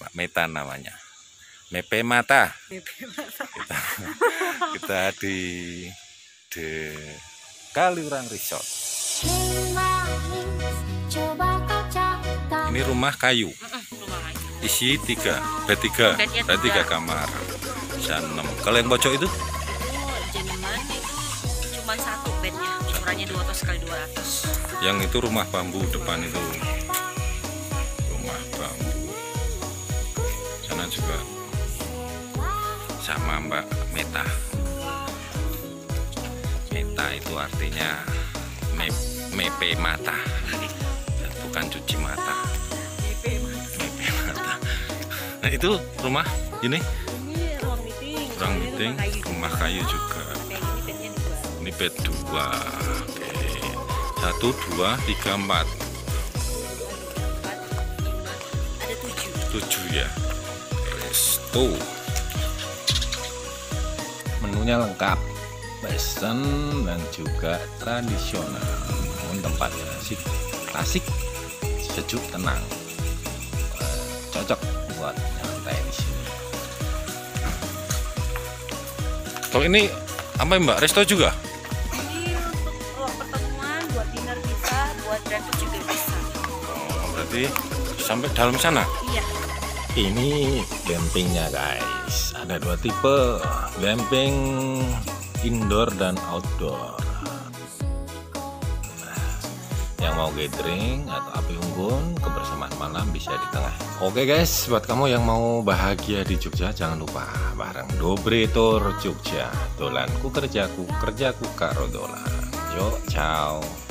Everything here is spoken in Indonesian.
Pak Meta namanya. Mepe Mata. Kita di De Kaliurang Resort. Ini rumah kayu. Isi 3 kamar. Bisa 6. Kalau yang pojok itu? Jeneman itu cuma 1 bednya. Ukurannya 200 x 200. Yang itu rumah bambu depan itu. Rumah bambu. Sana juga sama Mbak Meta. Meta itu artinya mepe mata. Bukan cuci mata. Mepe mata. Nah, itu rumah ini. Ini ruang meeting. Rumah kayu juga. Ini bed 2. Oke. 1, 2, 3, 4. 7 ya. Resto. Menunya lengkap. Western dan juga tradisional. Namun tempatnya klasik, sejuk, tenang. Cocok buat nyantai di sini. Kalau ini apa Mbak? Resto juga? Ini untuk ruang pertemuan, buat dinner bisa, buat drive juga bisa. Oh, berarti sampai dalam sana? Iya. Ini glampingnya guys. Ada 2 tipe, glamping indoor dan outdoor. Yang mau gathering atau api unggun, kebersamaan malam bisa di tengah. Oke guys, buat kamu yang mau bahagia di Jogja, jangan lupa bareng Dobretour Jogja. Dolanku kerjaku, kerjaku karo dolan. Yo, ciao.